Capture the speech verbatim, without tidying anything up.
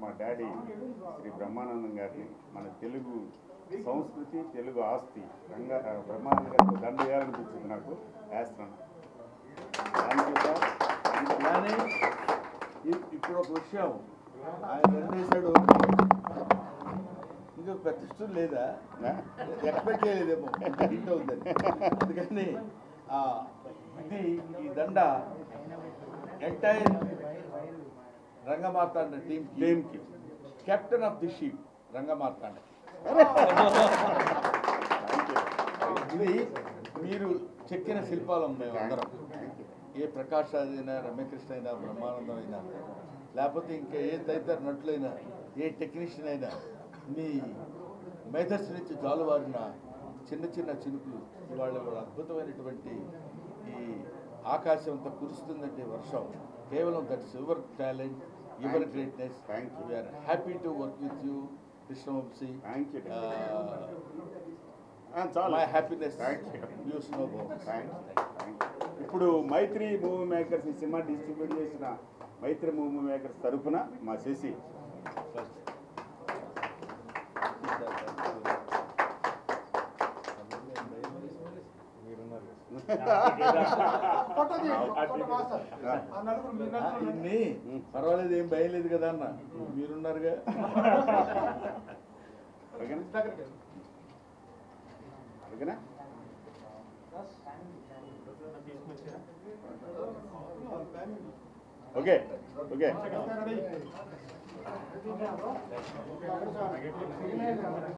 My daddy, Sri Brahmanandam, Mana Telugu, Sanskriti, Telugu Asti, Ranga Brahmanandam, Dandayaran Puchunaku, Astron. Thank you, sir. And planning, if you could show, I said, you better still later. Expect it. The Danda entire. Rangamarthanda team, team team captain of the ship Rangamarthanda. Meeru chekkina silpalam me andaram ee Prakash adina Ramakrishna adina Brahmanandam adina lapothe inka ee daitar natlaina ee technician adina mee methods nunchi jaluvarina chinna chinna chinukulu ivallu kuda adbhutamainatuvanti ee aakasham anta kurustundante varsham kevalam that silver talent. Your thank greatness. Thank you. We are happy to work with you, Krishna Vamsi. Thank you. Uh, and my happiness. Thank you. You snowball. Thank you. Thank you. Ippudu Maitri movie makers ni cinema distribute chesina Maitri movie makers tarupuna ma sesi. First. పర్వాలేదు ఏం భయలేదు కదా అన్న మీరున్నారుగా okay okay